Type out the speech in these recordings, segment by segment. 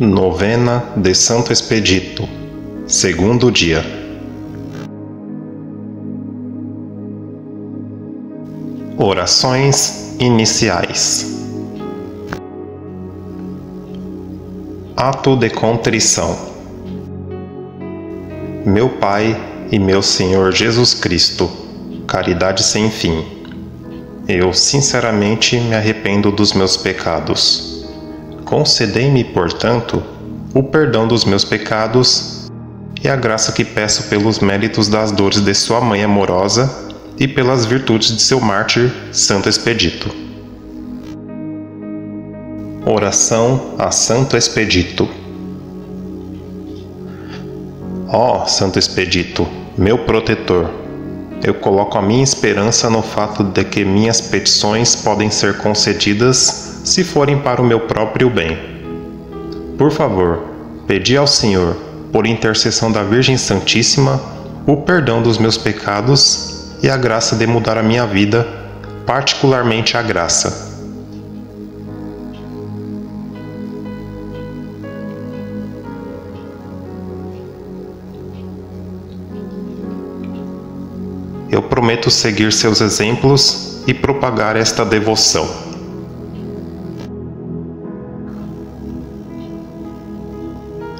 Novena de Santo Expedito, segundo dia. Orações iniciais. Ato de contrição. Meu Pai e meu Senhor Jesus Cristo, caridade sem fim, eu sinceramente me arrependo dos meus pecados. Concedei-me, portanto, o perdão dos meus pecados e a graça que peço pelos méritos das dores de sua mãe amorosa e pelas virtudes de seu mártir, Santo Expedito. Oração a Santo Expedito. Ó Santo Expedito, meu protetor, eu coloco a minha esperança no fato de que minhas petições podem ser concedidas se forem para o meu próprio bem. Por favor, pedi ao Senhor, por intercessão da Virgem Santíssima, o perdão dos meus pecados e a graça de mudar a minha vida, particularmente a graça. Eu prometo seguir seus exemplos e propagar esta devoção.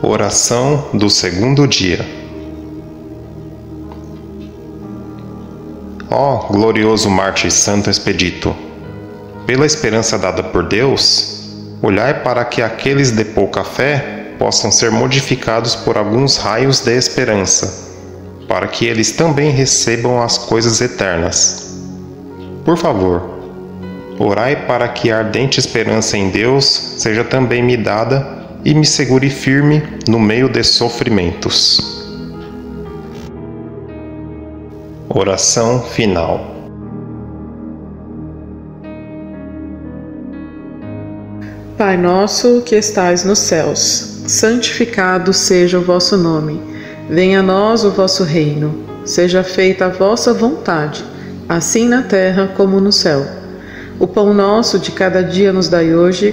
Oração do segundo dia. Ó glorioso mártir Santo Expedito, pela esperança dada por Deus, olhai para que aqueles de pouca fé possam ser modificados por alguns raios de esperança, para que eles também recebam as coisas eternas. Por favor, orai para que a ardente esperança em Deus seja também me dada e me segure firme no meio de sofrimentos. Oração final. Pai nosso que estais nos céus, santificado seja o vosso nome. Venha a nós o vosso reino, seja feita a vossa vontade, assim na terra como no céu. O pão nosso de cada dia nos dai hoje,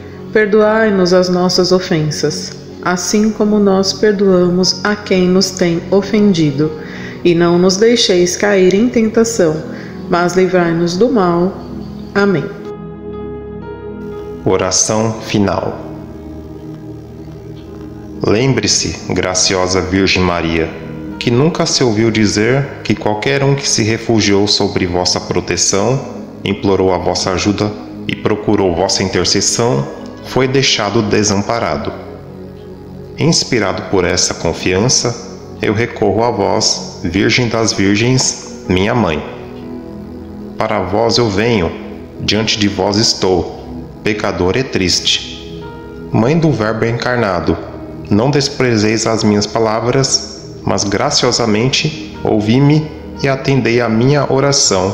perdoai-nos as nossas ofensas, assim como nós perdoamos a quem nos tem ofendido. E não nos deixeis cair em tentação, mas livrai-nos do mal. Amém. Oração final. Lembre-se, graciosa Virgem Maria, que nunca se ouviu dizer que qualquer um que se refugiou sobre vossa proteção, implorou a vossa ajuda e procurou vossa intercessão, foi deixado desamparado. Inspirado por essa confiança, eu recorro a vós, Virgem das Virgens, minha Mãe. Para vós eu venho, diante de vós estou, pecador e triste. Mãe do Verbo encarnado, não desprezeis as minhas palavras, mas graciosamente ouvi-me e atendei à minha oração.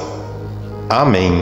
Amém.